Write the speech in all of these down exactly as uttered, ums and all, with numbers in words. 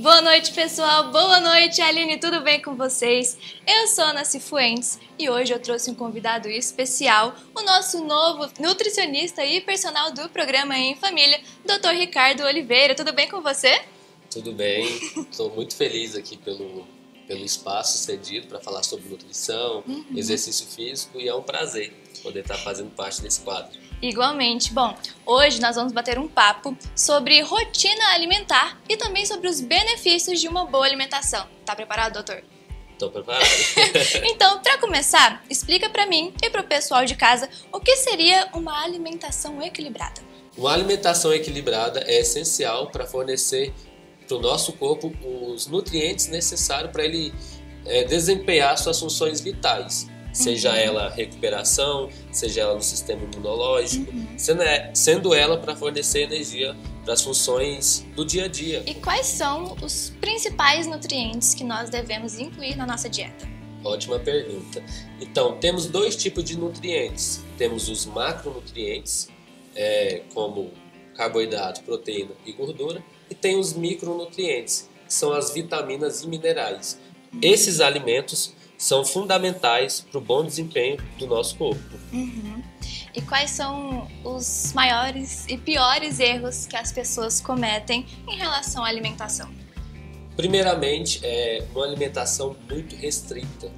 Boa noite, pessoal! Boa noite, Aline! Tudo bem com vocês? Eu sou Ana Cifuentes e hoje eu trouxe um convidado especial, o nosso novo nutricionista e personal do programa Em Família, doutor Ricardo Oliveira. Tudo bem com você? Tudo bem, estou muito feliz aqui pelo, pelo espaço cedido para falar sobre nutrição, uhum. exercício físico, e é um prazer poder estar fazendo parte desse quadro. Igualmente. Bom, hoje nós vamos bater um papo sobre rotina alimentar e também sobre os benefícios de uma boa alimentação. Tá preparado, doutor? Tô preparado. Então, para começar, explica para mim e para o pessoal de casa o que seria uma alimentação equilibrada. Uma alimentação equilibrada é essencial para fornecer para o nosso corpo os nutrientes necessários para ele é, desempenhar suas funções vitais. Seja uhum. ela recuperação, seja ela no sistema imunológico, uhum. sendo ela para fornecer energia para as funções do dia a dia. E quais são os principais nutrientes que nós devemos incluir na nossa dieta? Ótima pergunta. Então, temos dois tipos de nutrientes. Temos os macronutrientes, é, como carboidrato, proteína e gordura, e tem os micronutrientes, que são as vitaminas e minerais. Uhum. Esses alimentos são fundamentais para o bom desempenho do nosso corpo. Uhum. E quais são os maiores e piores erros que as pessoas cometem em relação à alimentação? Primeiramente, é uma alimentação muito restrita.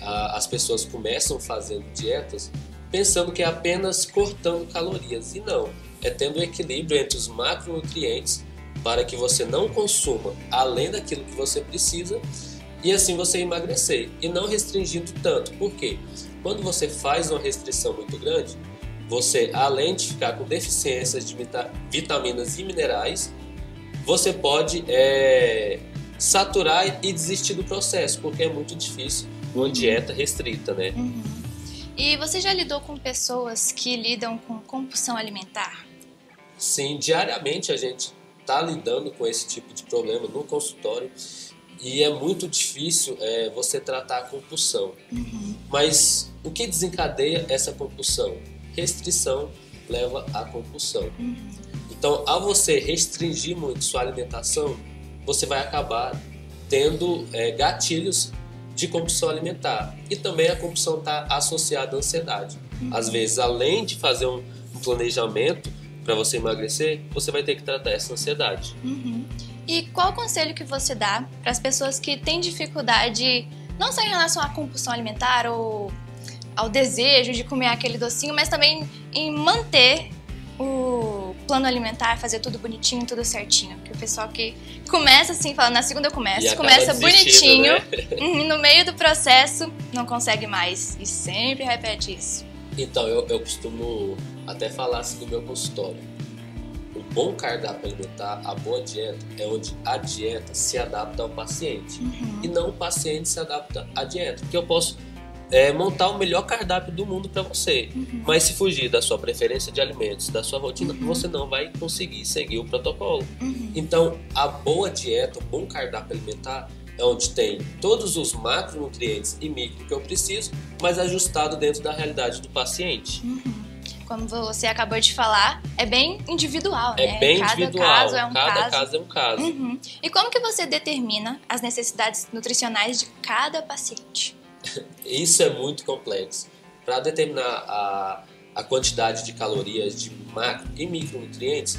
As pessoas começam fazendo dietas pensando que é apenas cortando calorias, e não. É tendo equilíbrio entre os macronutrientes para que você não consuma além daquilo que você precisa, e assim você emagrecer, e não restringindo tanto. Por quê? Quando você faz uma restrição muito grande, você, além de ficar com deficiências de vitaminas e minerais, você pode é, saturar e desistir do processo, porque é muito difícil uma dieta restrita, né? Uhum. E você já lidou com pessoas que lidam com compulsão alimentar? Sim, diariamente a gente está lidando com esse tipo de problema no consultório. E é muito difícil é, você tratar a compulsão. Uhum. Mas o que desencadeia essa compulsão? Restrição leva à compulsão. Uhum. Então, ao você restringir muito sua alimentação, você vai acabar tendo é, gatilhos de compulsão alimentar. E também a compulsão está associada à ansiedade. Uhum. Às vezes, além de fazer um, um planejamento para você emagrecer, você vai ter que tratar essa ansiedade. Uhum. E qual o conselho que você dá para as pessoas que têm dificuldade, não só em relação à compulsão alimentar ou ao desejo de comer aquele docinho, mas também em manter o plano alimentar, fazer tudo bonitinho, tudo certinho? Porque o pessoal que começa assim, fala, na segunda eu começo, começa bonitinho, né? No meio do processo não consegue mais, e sempre repete isso. Então, eu, eu costumo até falar assim do meu consultório. O bom cardápio alimentar, a boa dieta, é onde a dieta se adapta ao paciente. Uhum. E não o paciente se adapta à dieta. Porque eu posso é, montar o melhor cardápio do mundo para você. Uhum. Mas se fugir da sua preferência de alimentos, da sua rotina, uhum. você não vai conseguir seguir o protocolo. Uhum. Então, a boa dieta, o bom cardápio alimentar, é onde tem todos os macronutrientes e micro que eu preciso, mas ajustado dentro da realidade do paciente. Uhum. Como você acabou de falar, é bem individual, né? É bem cada individual, caso é um cada caso. caso é um caso. Uhum. E como que você determina as necessidades nutricionais de cada paciente? Isso é muito complexo. Para determinar a, a quantidade de calorias, de macro e micronutrientes,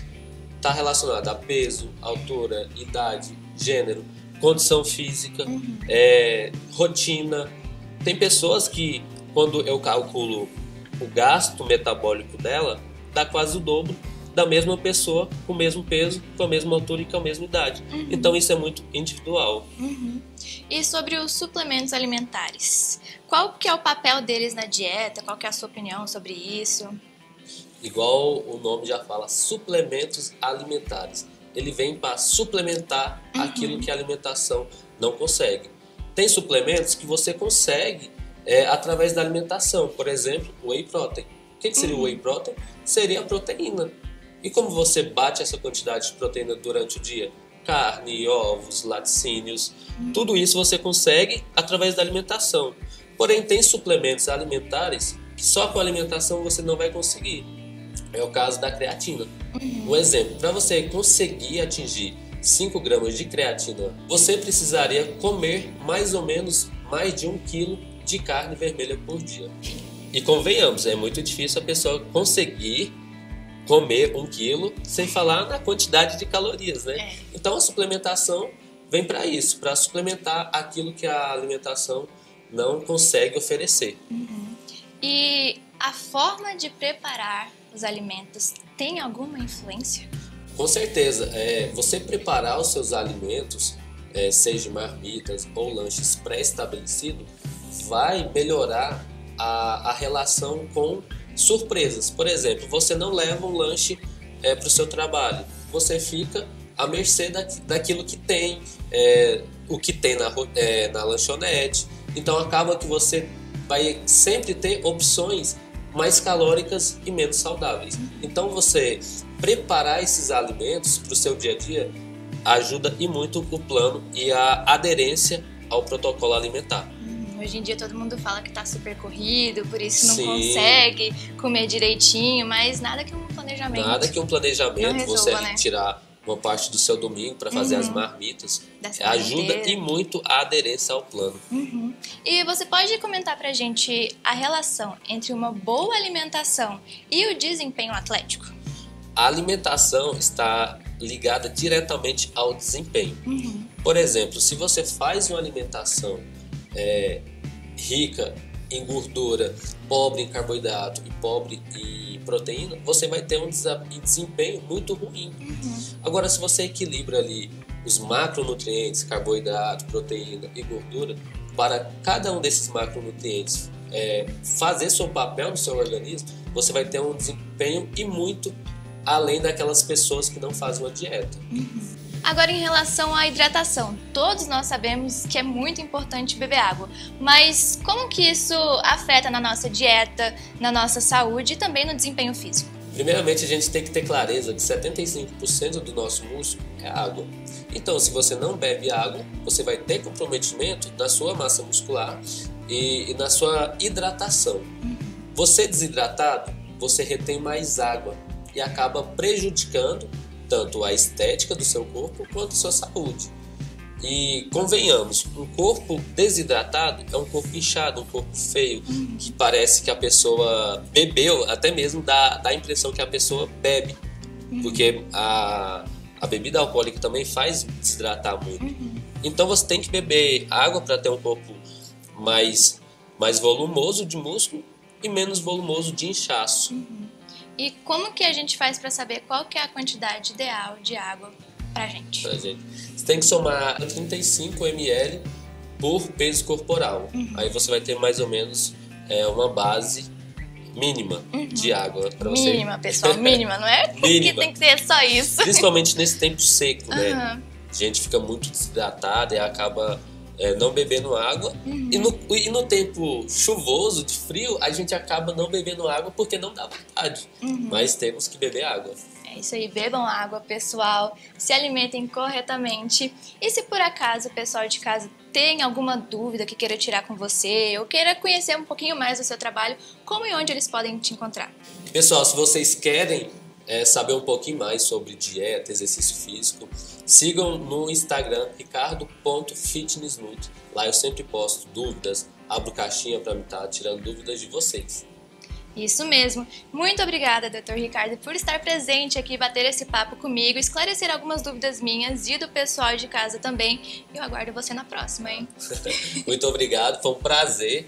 está relacionada a peso, altura, idade, gênero, condição física, uhum. é, rotina. Tem pessoas que, quando eu calculo o gasto metabólico dela, dá quase o dobro da mesma pessoa, com o mesmo peso, com a mesma altura e com a mesma idade. Uhum. Então isso é muito individual. Uhum. E sobre os suplementos alimentares, qual que é o papel deles na dieta? Qual que é a sua opinião sobre isso? Igual o nome já fala, suplementos alimentares. Ele vem para suplementar uhum. aquilo que a alimentação não consegue. Tem suplementos que você consegue É, através da alimentação, por exemplo, whey protein. O que, que seria o uhum. whey protein? Seria a proteína. E como você bate essa quantidade de proteína durante o dia? Carne, ovos, laticínios, uhum. tudo isso você consegue através da alimentação. Porém, tem suplementos alimentares que só com a alimentação você não vai conseguir. É o caso da creatina. Uhum. Um exemplo, para você conseguir atingir cinco gramas de creatina, você precisaria comer mais ou menos mais de um quilo de carne vermelha por dia. E convenhamos, é muito difícil a pessoa conseguir comer um quilo, sem falar na quantidade de calorias, né? É. Então a suplementação vem para isso, para suplementar aquilo que a alimentação não consegue oferecer. Uhum. E a forma de preparar os alimentos tem alguma influência? Com certeza. É, você preparar os seus alimentos, é, seja marmitas ou lanches pré-estabelecidos, vai melhorar a, a relação com surpresas. Por exemplo, você não leva um lanche é, para o seu trabalho, você fica à mercê da, daquilo que tem, é, o que tem na, é, na lanchonete. Então acaba que você vai sempre ter opções mais calóricas e menos saudáveis. Então você preparar esses alimentos para o seu dia a dia ajuda e muito o plano e a aderência ao protocolo alimentar. Hoje em dia todo mundo fala que está super corrido, por isso não Sim. consegue comer direitinho, mas nada que um planejamento. Nada que um planejamento, resolva, você né? tirar uma parte do seu domingo para fazer uhum. as marmitas, Dessa ajuda e muito a aderência ao plano. Uhum. E você pode comentar para a gente a relação entre uma boa alimentação e o desempenho atlético? A alimentação está ligada diretamente ao desempenho. Uhum. Por exemplo, se você faz uma alimentação é, rica em gordura, pobre em carboidrato e pobre em proteína, você vai ter um desempenho muito ruim. Uhum. Agora, se você equilibra ali os macronutrientes, carboidrato, proteína e gordura, para cada um desses macronutrientes é, fazer seu papel no seu organismo, você vai ter um desempenho e muito além daquelas pessoas que não fazem uma dieta. Uhum. Agora, em relação à hidratação, todos nós sabemos que é muito importante beber água, mas como que isso afeta na nossa dieta, na nossa saúde e também no desempenho físico? Primeiramente, a gente tem que ter clareza que setenta e cinco por cento do nosso músculo é água. Então, se você não bebe água, você vai ter comprometimento na sua massa muscular e, e na sua hidratação. Você desidratado, você retém mais água e acaba prejudicando tanto a estética do seu corpo quanto a sua saúde. E convenhamos, um corpo desidratado é um corpo inchado, um corpo feio, que parece que a pessoa bebeu, até mesmo dá, dá a impressão que a pessoa bebe, porque a, a bebida alcoólica também faz desidratar muito. Então você tem que beber água para ter um corpo mais, mais volumoso de músculo e menos volumoso de inchaço. E como que a gente faz para saber qual que é a quantidade ideal de água para a gente? Pra gente? Você tem que somar trinta e cinco mililitros por peso corporal. Uhum. Aí você vai ter mais ou menos é, uma base mínima uhum. de água. Pra você... Mínima, pessoal, mínima, não é? Mínima. Que tem que ser só isso. Principalmente nesse tempo seco, uhum. né? A gente fica muito desidratada e acaba... É, não bebendo água uhum. e, no, e no tempo chuvoso, de frio, a gente acaba não bebendo água porque não dá vontade, uhum. mas temos que beber água. É isso aí, bebam água, pessoal, se alimentem corretamente. E se por acaso o pessoal de casa tem alguma dúvida que queira tirar com você ou queira conhecer um pouquinho mais do seu trabalho, como e onde eles podem te encontrar? Pessoal, se vocês querem é, saber um pouquinho mais sobre dieta, exercício físico, sigam no Instagram ricardo ponto fitnessnut. Lá eu sempre posto dúvidas, abro caixinha para me estar tirando dúvidas de vocês. Isso mesmo. Muito obrigada, doutor Ricardo, por estar presente aqui, bater esse papo comigo, esclarecer algumas dúvidas minhas e do pessoal de casa também. Eu aguardo você na próxima, hein? Muito obrigado, foi um prazer.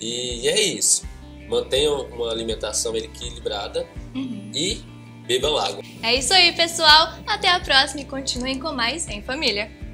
E é isso. Mantenham uma alimentação equilibrada uhum. e bebam água. É isso aí, pessoal. Até a próxima e continuem com mais Em Família.